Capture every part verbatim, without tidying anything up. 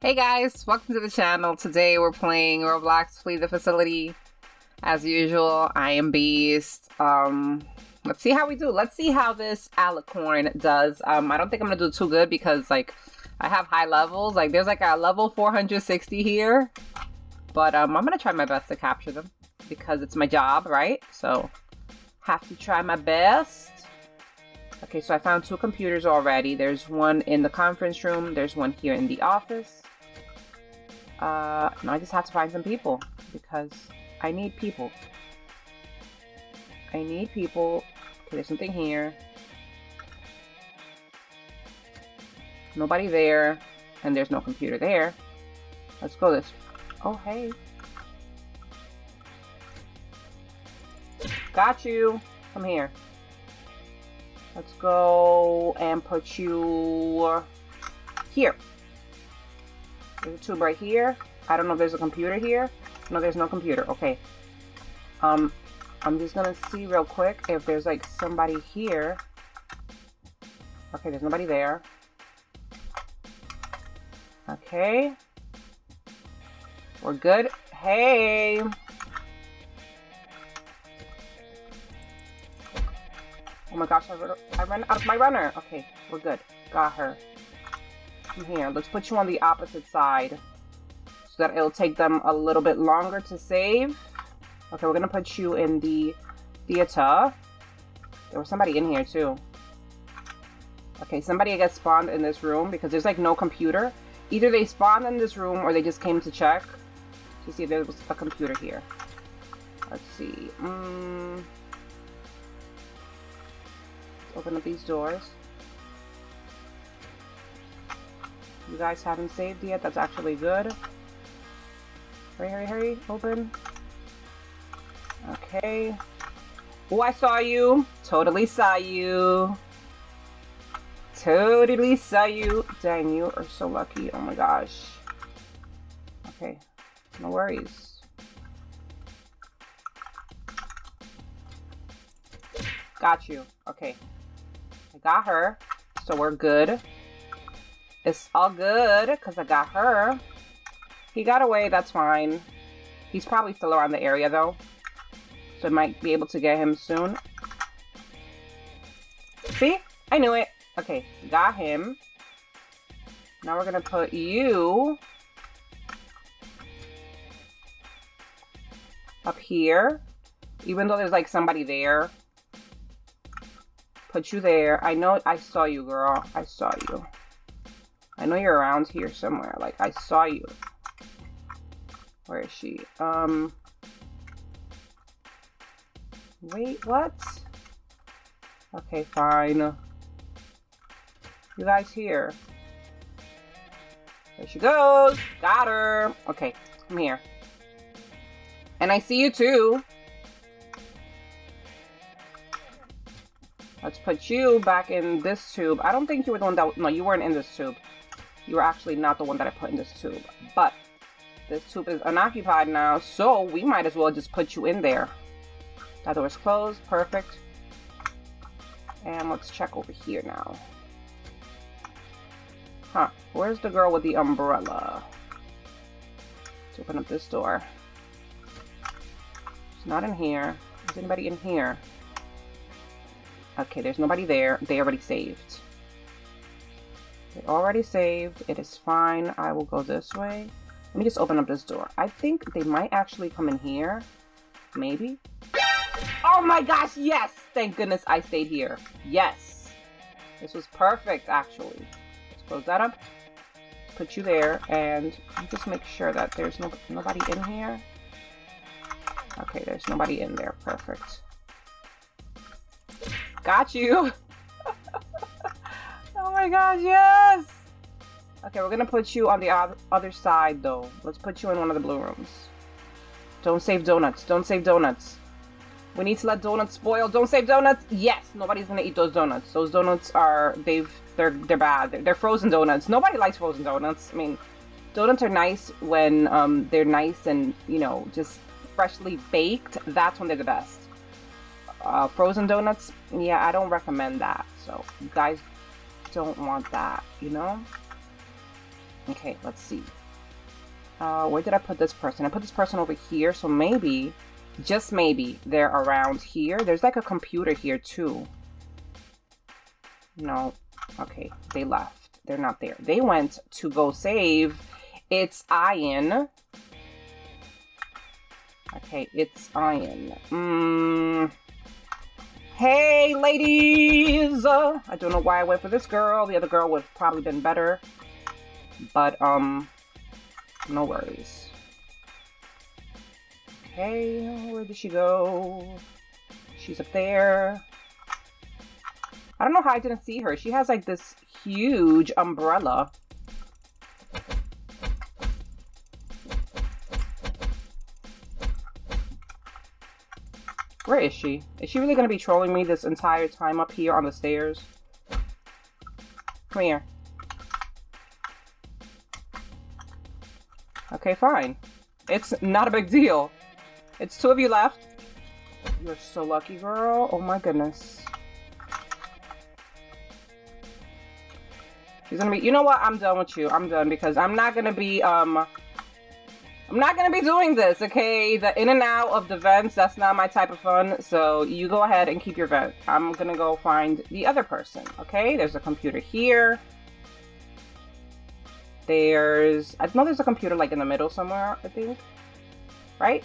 Hey guys, welcome to the channel. Today we're playing Roblox Flee The Facility. As usual, I am Beast. Um, let's see how we do. Let's see how this alicorn does. Um, I don't think I'm gonna do too good because like I have high levels. Like there's like a level four hundred sixty here, but um, I'm gonna try my best to capture them because it's my job, right? So have to try my best. Okay, so I found two computers already. There's one in the conference room. There's one here in the office. Uh, now I just have to find some people because I need people. I need people. Okay, there's something here. Nobody there. And there's no computer there. Let's go this way. Oh, hey. Got you. Come here. Let's go and put you here. There's a tube right here. I don't know if there's a computer here. No, there's no computer. Okay. Um, I'm just gonna see real quick if there's like somebody here. Okay, there's nobody there. Okay. We're good. Hey. Oh my gosh, I ran out of my runner. Okay, we're good. Got her. Come here. Let's put you on the opposite side so that it'll take them a little bit longer to save. Okay, we're gonna put you in the theater. There was somebody in here too. Okay, somebody gets spawned in this room because there's like no computer. Either they spawned in this room or they just came to check to see if there was a computer here. Let's see. Mm. Open up these doors. You guys haven't saved yet. That's actually good. Hurry, hurry, hurry. Open. Okay. Oh, I saw you. Totally saw you. Totally saw you. Dang, you are so lucky. Oh my gosh. Okay. No worries. Got you. Okay. I got her, so we're good. It's all good because I got her. He got away, that's fine. He's probably still around the area though, so I might be able to get him soon. See? I knew it. Okay, got him. Now we're gonna put you up here, even though there's like somebody there. Put you there. I know I saw you, girl. I saw you. I know you're around here somewhere. Like, I saw you. Where is she? Um. Wait, what? Okay, fine. You guys here. There she goes. Got her. Okay, come here. And I see you too. Let's put you back in this tube. I don't think you were the one that... No, you weren't in this tube. You were actually not the one that I put in this tube. But this tube is unoccupied now, so we might as well just put you in there. That door's closed. Perfect. And let's check over here now. Huh. Where's the girl with the umbrella? Let's open up this door. She's not in here. Is anybody in here? Okay, there's nobody there. They already saved. They already saved. It is fine. I will go this way. Let me just open up this door. I think they might actually come in here. Maybe. Oh my gosh, yes! Thank goodness I stayed here. Yes! This was perfect, actually. Let's close that up. Put you there, and just make sure that there's no nobody in here. Okay, there's nobody in there. Perfect. Got you. Oh my gosh, yes. Okay, we're gonna put you on the other side though. Let's put you in one of the blue rooms. Don't save donuts. Don't save donuts. We need to let donuts spoil. Don't save donuts. Yes, nobody's gonna eat those donuts. Those donuts are they've they're they're bad. They're, they're frozen donuts. Nobody likes frozen donuts. I mean, donuts are nice when um they're nice and you know just freshly baked. That's when they're the best. Uh, frozen donuts, yeah, I don't recommend that, so you guys don't want that, you know? Okay, let's see. Uh, where did I put this person? I put this person over here, so maybe, just maybe, they're around here. There's like a computer here too. No. Okay, they left. They're not there. They went to go save. It's Ian. Okay, it's Ian. Mm. Hey, ladies! Uh, I don't know why I went for this girl. The other girl would have probably been better. But, um, no worries. Okay, where did she go? She's up there. I don't know how I didn't see her. She has, like, this huge umbrella. Where is she? Is she really going to be trolling me this entire time up here on the stairs? Come here. Okay, fine. It's not a big deal. It's two of you left. You're so lucky, girl. Oh my goodness. She's gonna be, you know what? I'm done with you. I'm done because I'm not gonna be, um, I'm not gonna be doing this, okay? The in and out of the vents, that's not my type of fun. So you go ahead and keep your vent. I'm gonna go find the other person, okay? There's a computer here. There's, I know there's a computer like in the middle somewhere, I think, right?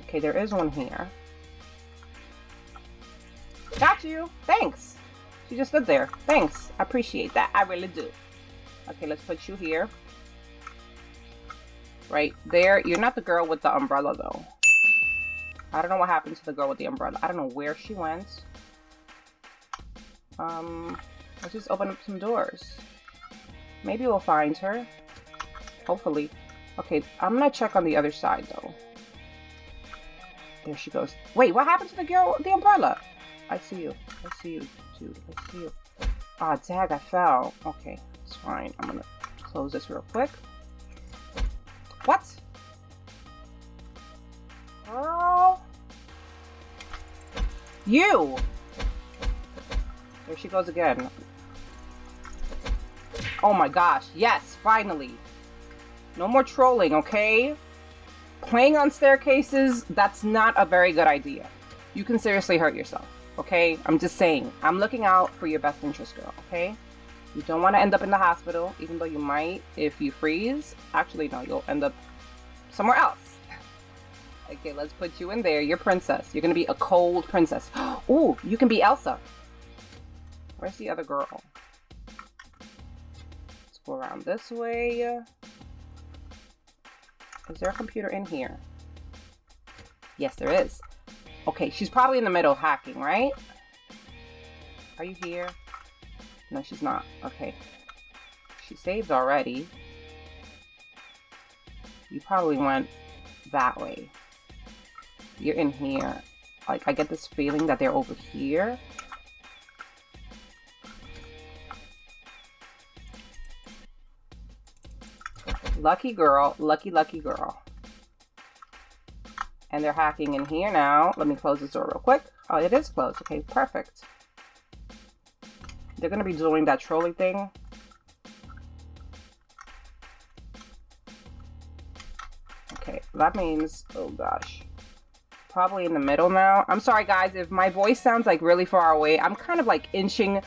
Okay, there is one here. Got you, thanks. She just stood there. Thanks. I appreciate that. I really do. Okay, let's put you here. Right there. You're not the girl with the umbrella, though. I don't know what happened to the girl with the umbrella. I don't know where she went. Um, let's just open up some doors. Maybe we'll find her. Hopefully. Okay, I'm gonna check on the other side, though. There she goes. Wait, what happened to the girl with the umbrella? I see you. I see you. Dude, I see you. Ah, dag, I fell. Okay, it's fine. I'm gonna close this real quick. What? Girl? You! There she goes again. Oh my gosh, yes, finally. No more trolling, okay? Playing on staircases, that's not a very good idea. You can seriously hurt yourself. Okay, I'm just saying, I'm looking out for your best interest, girl, okay? You don't want to end up in the hospital, even though you might if you freeze. Actually, no, you'll end up somewhere else. Okay, let's put you in there. You're princess. You're going to be a cold princess. Ooh, you can be Elsa. Where's the other girl? Let's go around this way. Is there a computer in here? Yes, there is. Okay, she's probably in the middle hacking, right? Are you here? No, she's not. Okay. She saved already. You probably went that way. You're in here. Like, I get this feeling that they're over here. Lucky girl. Lucky, lucky girl. And they're hacking in here now. Let me close this door real quick. Oh, it is closed. Okay, perfect. They're going to be doing that trolling thing. Okay, that means, oh gosh, probably in the middle now. I'm sorry, guys, if my voice sounds like really far away. I'm kind of like inching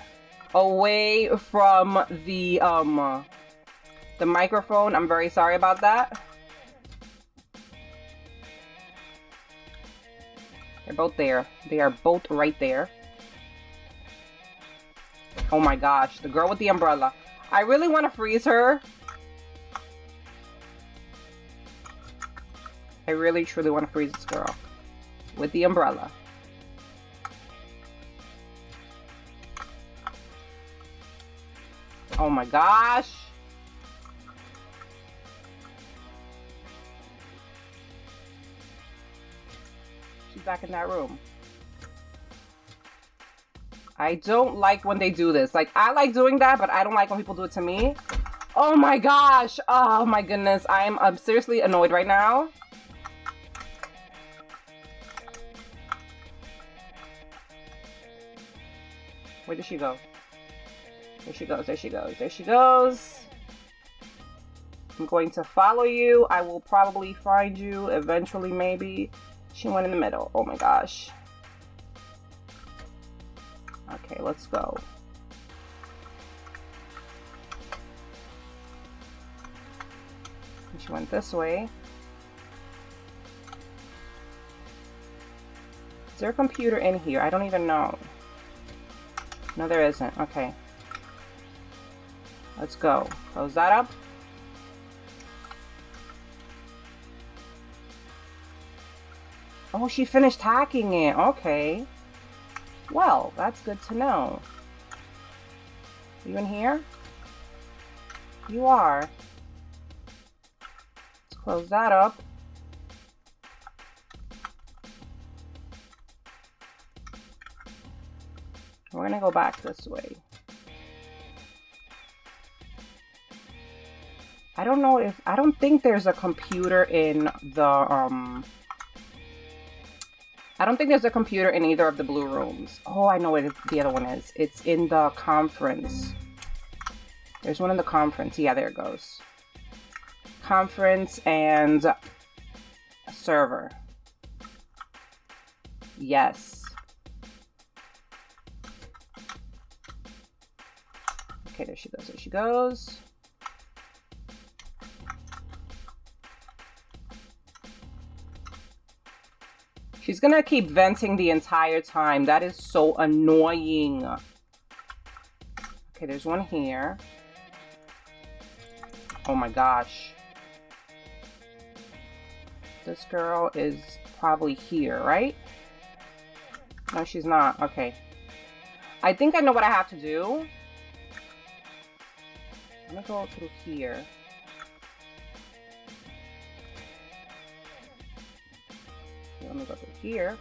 away from the, um, uh, the microphone. I'm very sorry about that. They're both there. They are both right there. Oh my gosh, the girl with the umbrella. I really want to freeze her. I really truly want to freeze this girl with the umbrella. Oh my gosh. Back in that room. I don't like when they do this. Like, I like doing that, but I don't like when people do it to me. Oh my gosh. Oh my goodness. I'm, I'm seriously annoyed right now. Where did she go? There she goes, there she goes, there she goes. I'm going to follow you. I will probably find you eventually, maybe. She went in the middle. Oh my gosh. Okay, let's go. She went this way. Is there a computer in here? I don't even know. No, there isn't. Okay. Let's go. Close that up. Oh, she finished hacking it. Okay. Well, that's good to know. You in here? You are. Let's close that up. We're gonna go back this way. I don't know if, I don't think there's a computer in the, um, I don't think there's a computer in either of the blue rooms. Oh, I know what the other one is. It's in the conference. There's one in the conference. Yeah, there it goes. Conference and server. Yes. Okay, there she goes, there she goes. She's gonna keep venting the entire time. That is so annoying. Okay, there's one here. Oh my gosh. This girl is probably here, right? No, she's not. Okay. I think I know what I have to do. I'm gonna go through here. Let me go through here.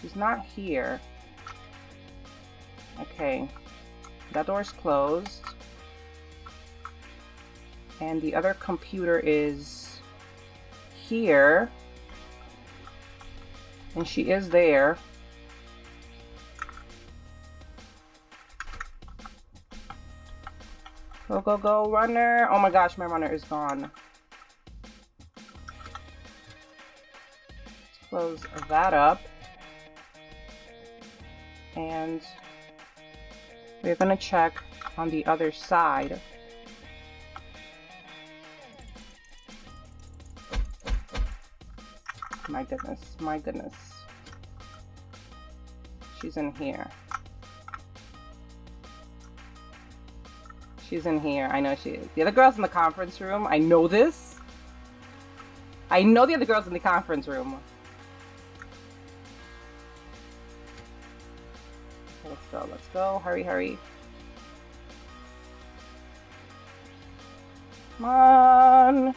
She's not here. Okay. That door's closed. And the other computer is here. And she is there. Go, go, go, runner. Oh my gosh, my runner is gone. Close that up, and we're gonna check on the other side. My goodness, my goodness. She's in here. She's in here, I know she is. The other girl's in the conference room, I know this. I know the other girl's in the conference room. Let's go, let's go. Hurry, hurry. Come on.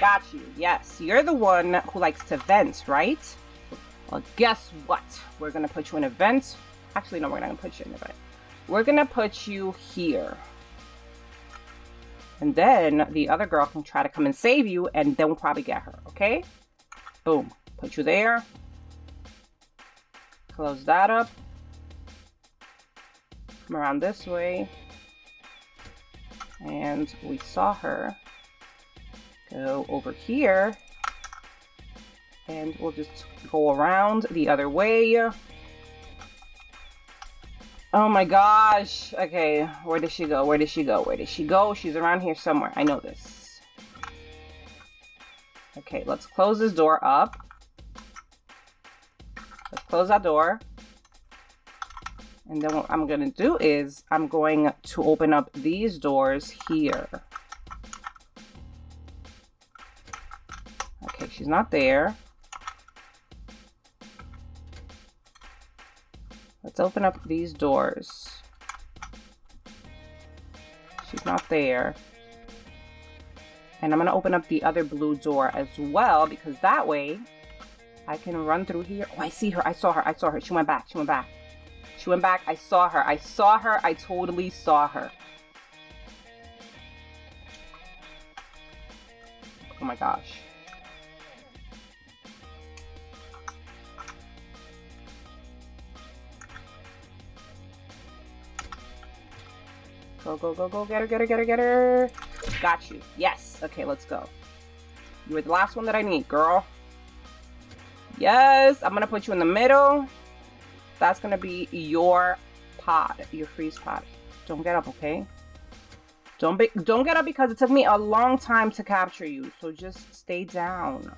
Got you. Yes, you're the one who likes to vent, right? Well, guess what? We're going to put you in a vent. Actually, no, we're not going to put you in a vent. We're going to put you here. And then the other girl can try to come and save you, and then we'll probably get her, okay? Boom. Put you there. Close that up. Come around this way. And we saw her. Go over here. And we'll just go around the other way. Oh my gosh. Okay, where did she go? Where did she go? Where did she go? She's around here somewhere. I know this. Okay, let's close this door up. Let's close that door. And then what I'm gonna do is I'm going to open up these doors here. Okay, she's not there. Let's open up these doors. She's not there. And I'm gonna open up the other blue door as well, because that way I can run through here. Oh, I see her. I saw her. I saw her. She went back. She went back. She went back. I saw her. I saw her. I totally saw her. Oh my gosh. Go, go, go, go. Get her, get her, get her, get her. Got you. Yes. Okay, let's go. You were the last one that I need, girl. Yes. I'm going to put you in the middle. That's going to be your pod, your freeze pod. Don't get up, okay? Don't be, don't get up because it took me a long time to capture you. So just stay down.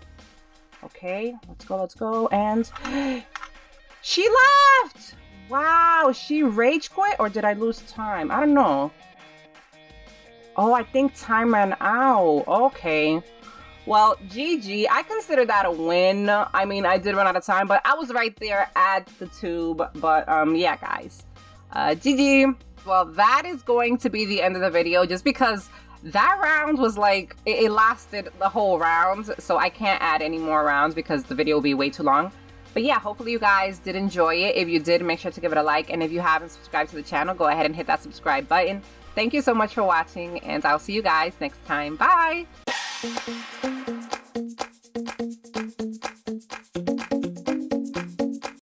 Okay, let's go, let's go. And she left. Wow, she rage quit or did I lose time? I don't know. Oh, I think time ran out. Okay. Well, G G, I consider that a win. I mean, I did run out of time, but I was right there at the tube. But um, yeah, guys, uh, G G. Well, that is going to be the end of the video just because that round was like, it, it lasted the whole round. So I can't add any more rounds because the video will be way too long. But yeah, hopefully you guys did enjoy it. If you did, make sure to give it a like. And if you haven't subscribed to the channel, go ahead and hit that subscribe button. Thank you so much for watching and I'll see you guys next time. Bye!